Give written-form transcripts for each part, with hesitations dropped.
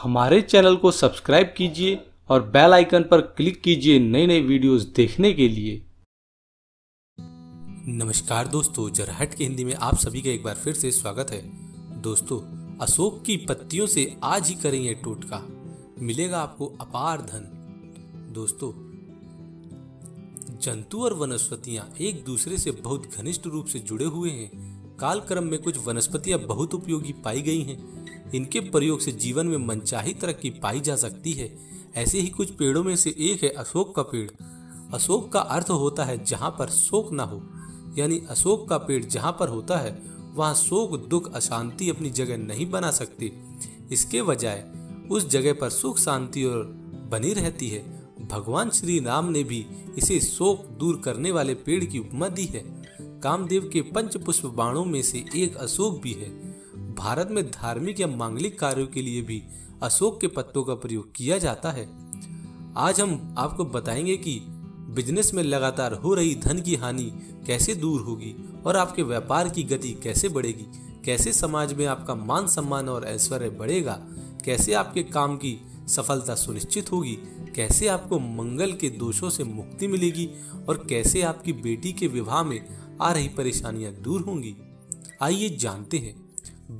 हमारे चैनल को सब्सक्राइब कीजिए और बेल आइकन पर क्लिक कीजिए नई नई वीडियोस देखने के लिए। नमस्कार दोस्तों, जरा हटके हिंदी में आप सभी का एक बार फिर से स्वागत है। दोस्तों, अशोक की पत्तियों से आज ही करेंगे टोटका, मिलेगा आपको अपार धन। दोस्तों, जंतु और वनस्पतियां एक दूसरे से बहुत घनिष्ठ रूप से जुड़े हुए हैं। कालक्रम में कुछ वनस्पतियां बहुत उपयोगी पाई गई हैं। इनके प्रयोग से जीवन में मनचाही तरक्की पाई जा सकती है। ऐसे ही कुछ पेड़ों में से एक है अशोक का पेड़। अशोक का अर्थ होता है जहाँ पर शोक ना हो, यानी अशोक का पेड़ जहाँ पर होता है वहाँ शोक, दुख, अशांति अपनी जगह नहीं बना सकती। इसके बजाय उस जगह पर सुख, शांति और बनी रहती है। भगवान श्री राम ने भी इसे शोक दूर करने वाले पेड़ की उपमा दी है। कामदेव के पंचपुष्प बाणों में से एक अशोक भी है। भारत में धार्मिक या मांगलिक कार्यों के लिए भी अशोक के पत्तों का प्रयोग किया जाता है। आज हम आपको बताएंगे कि बिजनेस में लगातार हो रही धन की हानि कैसे दूर होगी और आपके व्यापार की गति कैसे बढ़ेगी, कैसे समाज में आपका मान सम्मान और ऐश्वर्य बढ़ेगा, कैसे आपके काम की सफलता सुनिश्चित होगी, कैसे आपको मंगल के दोषों से मुक्ति मिलेगी और कैसे आपकी बेटी के विवाह में आ रही परेशानियां दूर होंगी। आइए जानते हैं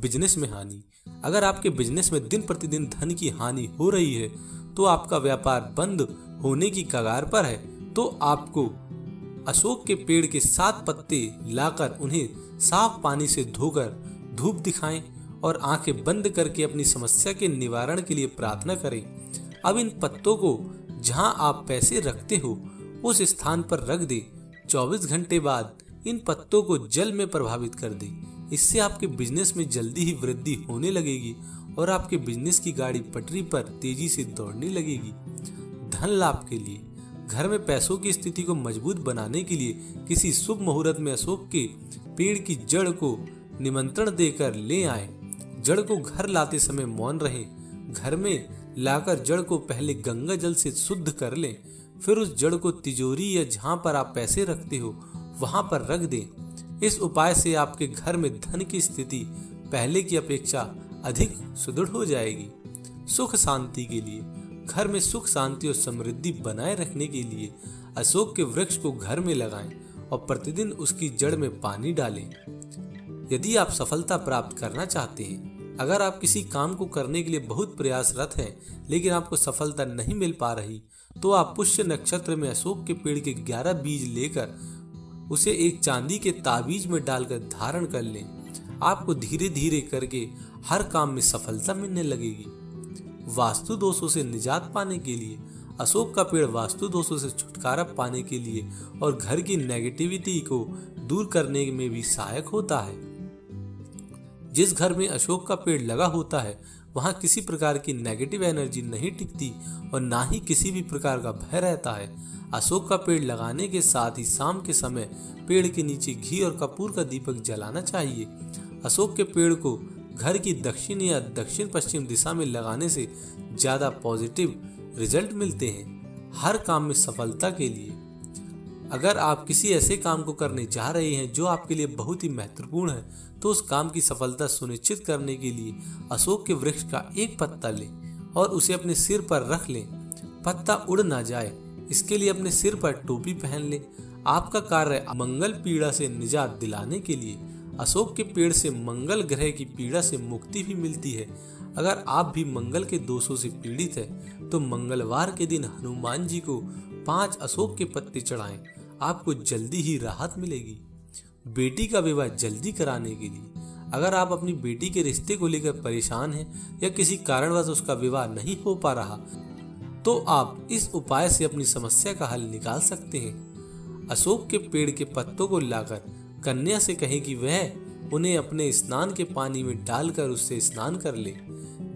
बिजनेस में हानि। अगर आपके बिजनेस में दिन प्रतिदिन धन की हानि हो रही है तो आपका व्यापार बंद होने की कगार पर है, तो आपको अशोक के पेड़ के 7 पत्ते लाकर उन्हें साफ पानी से धोकर धूप दिखाएं और आंखें बंद करके अपनी समस्या के निवारण के लिए प्रार्थना करें। अब इन पत्तों को जहां आप पैसे रखते हो उस स्थान पर रख दें। 24 घंटे बाद इन पत्तों को जल में प्रभावित कर दें। इससे आपके बिजनेस में जल्दी ही वृद्धि होने लगेगी और आपके बिजनेस की गाड़ी पटरी पर तेजी से दौड़ने लगेगी। धन लाभ के लिए घर में पैसों की स्थिति को मजबूत बनाने के लिए किसी शुभ मुहूर्त में अशोक के पेड़ की जड़ को निमंत्रण देकर ले आए। जड़ को घर लाते समय मौन रहे। घर में लाकर जड़ को पहले गंगा जल से शुद्ध कर लें, फिर उस जड़ को तिजोरी या जहां पर आप पैसे रखते हो वहां पर रख दें। इस उपाय से आपके घर में धन की स्थिति पहले की अपेक्षा अधिक सुदृढ़ हो जाएगी। सुख शांति के लिए घर में सुख, शांति और समृद्धि बनाए रखने के लिए अशोक के वृक्ष को घर में लगाएं और प्रतिदिन उसकी जड़ में पानी डालें। यदि आप सफलता प्राप्त करना चाहते हैं, अगर आप किसी काम को करने के लिए बहुत प्रयासरत हैं लेकिन आपको सफलता नहीं मिल पा रही, तो आप पुष्य नक्षत्र में अशोक के पेड़ के 11 बीज लेकर उसे एक चांदी के ताबीज में डालकर धारण कर लें। आपको धीरे धीरे करके हर काम में सफलता मिलने लगेगी। वास्तु दोषों से निजात पाने के लिए अशोक का पेड़ वास्तु दोषों से छुटकारा पाने के लिए और घर की नेगेटिविटी को दूर करने में भी सहायक होता है। जिस घर में अशोक का पेड़ लगा होता है वहां किसी प्रकार की नेगेटिव एनर्जी नहीं टिकती और ना ही किसी भी प्रकार का भय रहता है। अशोक का पेड़ लगाने के साथ ही शाम के समय पेड़ के नीचे घी और कपूर का दीपक जलाना चाहिए। अशोक के पेड़ को घर की दक्षिण या दक्षिण पश्चिम दिशा में लगाने से ज्यादा पॉजिटिव रिजल्ट मिलते हैं। हर काम में सफलता के लिए अगर आप किसी ऐसे काम को करने जा रहे हैं जो आपके लिए बहुत ही महत्वपूर्ण है, तो उस काम की सफलता सुनिश्चित करने के लिए अशोक के वृक्ष का एक पत्ता लें और उसे अपने सिर पर रख लें। पत्ता उड़ ना जाए इसके लिए अपने सिर पर टोपी पहन लें। आपका कार्य मंगल पीड़ा से निजात दिलाने के लिए अशोक के पेड़ से मंगल ग्रह की पीड़ा से मुक्ति भी मिलती है। अगर आप भी मंगल के दोषों से पीड़ित हैं, तो मंगलवार के दिन हनुमान जी को 5 अशोक के पत्ते चढ़ाएं। आपको जल्दी ही राहत मिलेगी। बेटी का विवाह जल्दी कराने के लिए अगर आप अपनी बेटी के रिश्ते को लेकर परेशान हैं या किसी कारणवश उसका विवाह नहीं हो पा रहा, तो आप इस उपाय से अपनी समस्या का हल निकाल सकते हैं। अशोक के पेड़ के पत्तों को लाकर कन्या से कहे कि वह उन्हें अपने स्नान के पानी में डालकर उससे स्नान कर ले।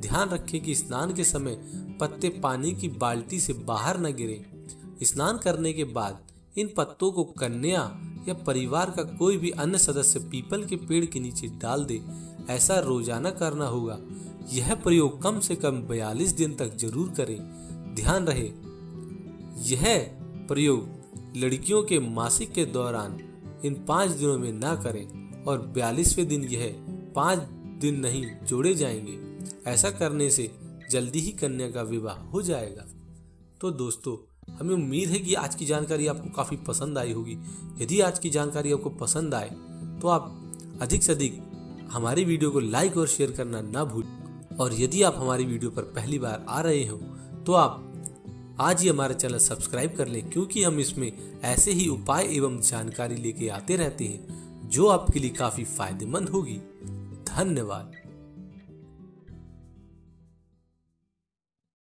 ध्यान रखें कि स्नान के समय पत्ते पानी की बाल्टी से बाहर न गिरे। स्नान करने के बाद इन पत्तों को कन्या या परिवार का कोई भी अन्य सदस्य पीपल के पेड़ के नीचे डाल दे। ऐसा रोजाना करना होगा। यह प्रयोग कम से कम 42 दिन तक जरूर करें। ध्यान रहे यह प्रयोग लड़कियों के मासिक के दौरान इन 5 दिनों में ना करें और 42वें दिन यह 5 दिन नहीं जोड़े जाएंगे। ऐसा करने से जल्दी ही कन्या का विवाह हो जाएगा। तो दोस्तों, हमें उम्मीद है कि आज की जानकारी आपको काफ़ी पसंद आई होगी। यदि आज की जानकारी आपको पसंद आए तो आप अधिक से अधिक हमारी वीडियो को लाइक और शेयर करना ना भूलें। और यदि आप हमारी वीडियो पर पहली बार आ रहे हो तो आप आज ही हमारा चैनल सब्सक्राइब कर लें, क्योंकि हम इसमें ऐसे ही उपाय एवं जानकारी लेके आते रहते हैं जो आपके लिए काफ़ी फायदेमंद होगी। धन्यवाद।